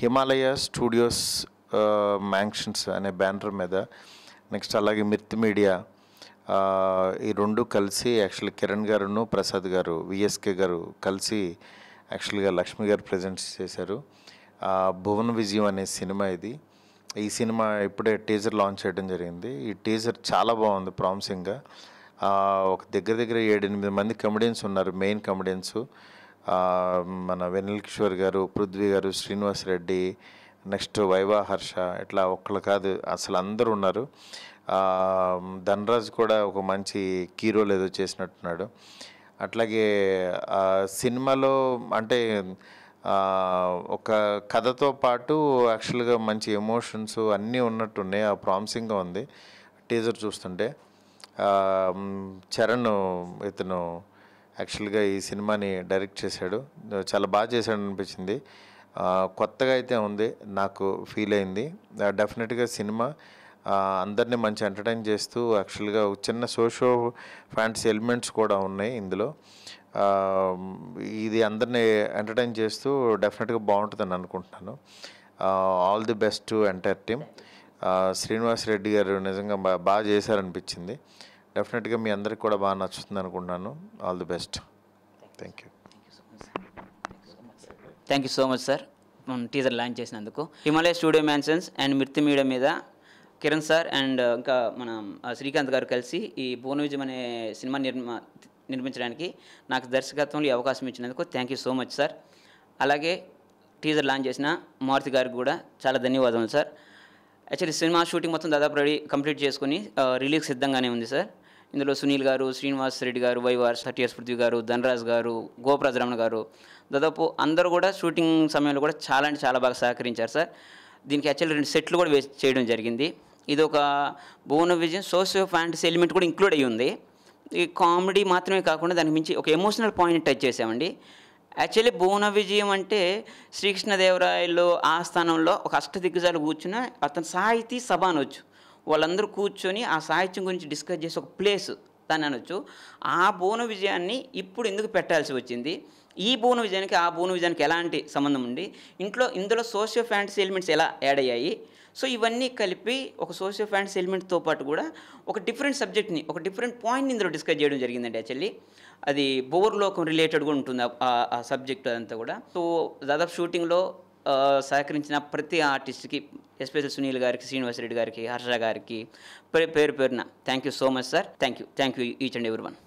Himalaya studios మ్యాంక్షన్స్ అనే banner మీద, next అలాగే మిర్త్ మీడియా, ఈ రెండు కలిసి యాక్చువల్లీ కిరణ్ గారును ప్రసాద్ గారు విఎస్కే గారు కలిసి యాక్చువల్గా లక్ష్మి గారు ప్రజెంట్ చేశారు. భువన విజయం అనే సినిమా ఇది. ఈ సినిమా ఇప్పుడే టీజర్ లాంచ్ చేయడం జరిగింది. ఈ టీజర్ చాలా బాగుంది, ప్రామిసింగ్గా. ఒక దగ్గర 7-8 మంది కమెడియన్స్ ఉన్నారు, మెయిన్ కమెడియన్స్. మన వెన్నెల కిషోర్ గారు, పృథ్వీ గారు, శ్రీనివాస్ రెడ్డి, నెక్స్ట్ వైవా హర్ష, ఇట్లా ఒక్కళ్ళు కాదు అసలు అందరూ ఉన్నారు. ధనరాజ్ కూడా ఒక మంచి కీ రోల్ ఏదో చేసినట్టున్నాడు. అట్లాగే సినిమాలో అంటే ఒక కథతో పాటు యాక్చువల్గా మంచి ఎమోషన్స్ అన్నీ ఉన్నట్టున్నాయి. ప్రామిసింగ్గా ఉంది టీజర్ చూస్తుంటే. చరణ్ ఇతను యాక్చువల్గా ఈ సినిమాని డైరెక్ట్ చేశాడు, చాలా బాగా చేశాడు అనిపించింది. కొత్తగా అయితే ఉంది, నాకు ఫీల్ అయింది. డెఫినెట్గా సినిమా అందరినీ మంచి ఎంటర్టైన్ చేస్తూ యాక్చువల్గా చిన్న సోషో ఫ్యాంటసీ ఎలిమెంట్స్ కూడా ఉన్నాయి ఇందులో. ఇది అందరినీ ఎంటర్టైన్ చేస్తూ డెఫినెట్గా బాగుంటుందని అనుకుంటున్నాను. All the best to entire team. Srinivas Reddy గారు నిజంగా బాగా చేశారనిపించింది. డెఫినెట్గా మీ అందరికి కూడా బాగా నచ్చుతుంది అనుకుంటున్నాను. All the best. Thank you. Thank you so much sir, teaser launch చేసినందుకు. Himalaya studio mansions and Mirthi media మీద కిరణ్ సార్ అండ్ ఇంకా మన శ్రీకాంత్ గారు కలిసి ఈ భువన విజయం అనే సినిమా నిర్మించడానికి నాకు దర్శకత్వంలో అవకాశం ఇచ్చినందుకు thank you so much sir. అలాగే టీజర్ లాంచ్ చేసిన మారుతి గారికి కూడా చాలా ధన్యవాదాలు సార్. యాక్చువల్లీ సినిమా షూటింగ్ మొత్తం దాదాపు రెడీ కంప్లీట్ చేసుకుని రిలీజ్ సిద్ధంగానే ఉంది సార్. ఇందులో సునీల్ గారు, శ్రీనివాస్ రెడ్డి గారు, వైవార్ సటిఎస్ పృథ్వీ గారు, ధనరాజ్ గారు, గోపరాజరమణ గారు, దాదాపు అందరూ కూడా షూటింగ్ సమయంలో కూడా చాలా అంటే చాలా బాగా సహకరించారు సార్. దీనికి యాక్చువల్లీ 2 సెట్లు కూడా వేస్ట్ చేయడం జరిగింది. ఇది ఒక Bhuvana Vijayam socio fantasy element కూడా ఇంక్లూడ్ అయ్యి ఉంది. ఈ కామెడీ మాత్రమే కాకుండా దానికి మించి ఒక ఎమోషనల్ పాయింట్ టచ్ చేసామండి. యాక్చువల్లీ భువన విజయం అంటే శ్రీకృష్ణదేవరాయలు ఆస్థానంలో ఒక అష్టదిగ్గజాలు కూర్చున్న అతని సాహితీ సభ అనొచ్చు. వాళ్ళందరూ కూర్చొని ఆ సాహిత్యం గురించి డిస్కస్ చేసే ఒక ప్లేస్ దాన్ని అనొచ్చు. ఆ భువన విజయాన్ని ఇప్పుడు ఎందుకు పెట్టాల్సి వచ్చింది? ఈ భువన విజయానికి ఆ భువన విజయానికి ఎలాంటి సంబంధం ఉంది? ఇందులో సోషియో ఫ్యాంటసీ ఎలిమెంట్స్ ఎలా యాడ్ అయ్యాయి? సో ఇవన్నీ కలిపి ఒక సోషియో ఫ్యాంటసీ ఎలిమెంట్తో పాటు కూడా ఒక డిఫరెంట్ సబ్జెక్ట్ని, ఒక డిఫరెంట్ పాయింట్ని ఇందులో డిస్కస్ చేయడం జరిగిందండి. యాక్చువల్లీ అది బోర్లోకం రిలేటెడ్ కూడా ఉంటుంది ఆ సబ్జెక్ట్ అదంతా కూడా. సో దాదాపు షూటింగ్లో సహకరించిన ప్రతి ఆర్టిస్ట్కి, ఎస్పెషల్ సునీల్ గారికి, శ్రీనివాస్ రెడ్డి గారికి, హర్ష గారికి పేరు పేరున thank you so much sir. Thank you each and every one.